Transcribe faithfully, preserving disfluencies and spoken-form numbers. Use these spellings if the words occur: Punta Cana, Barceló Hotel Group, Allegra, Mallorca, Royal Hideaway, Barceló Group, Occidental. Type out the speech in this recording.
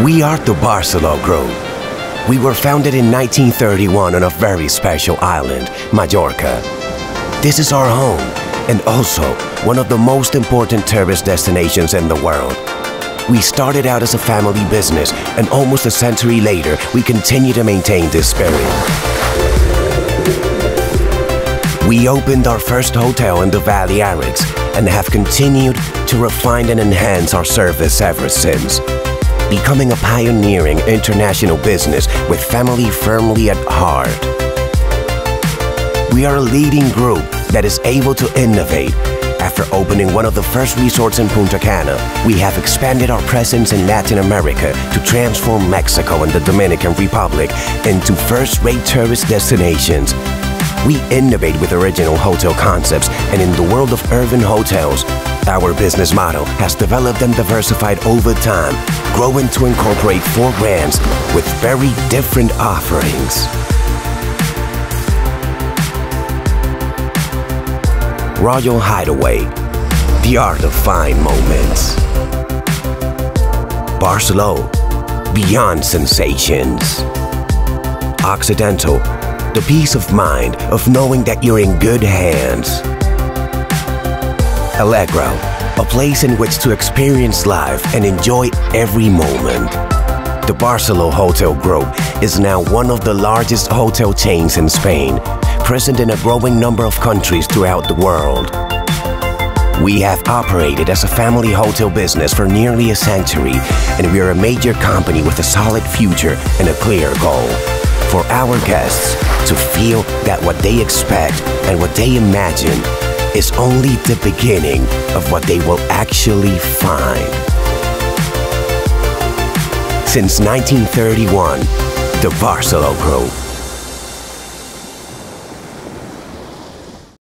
We are the Barceló Group. We were founded in nineteen thirty-one on a very special island, Mallorca. This is our home and also one of the most important tourist destinations in the world. We started out as a family business, and almost a century later, we continue to maintain this spirit. We opened our first hotel in the Balearics and have continued to refine and enhance our service ever since, becoming a pioneering international business with family firmly at heart. We are a leading group that is able to innovate. After opening one of the first resorts in Punta Cana, we have expanded our presence in Latin America to transform Mexico and the Dominican Republic into first-rate tourist destinations. We innovate with original hotel concepts, and in the world of urban hotels, our business model has developed and diversified over time, growing to incorporate four brands with very different offerings. Royal Hideaway, the art of fine moments. Barceló, beyond sensations. Occidental, the peace of mind of knowing that you're in good hands. Allegra, a place in which to experience life and enjoy every moment. The Barceló Hotel Group is now one of the largest hotel chains in Spain, present in a growing number of countries throughout the world. We have operated as a family hotel business for nearly a century, and we are a major company with a solid future and a clear goal: for our guests to feel that what they expect and what they imagine is only the beginning of what they will actually find. Since nineteen thirty-one, the Barceló Group.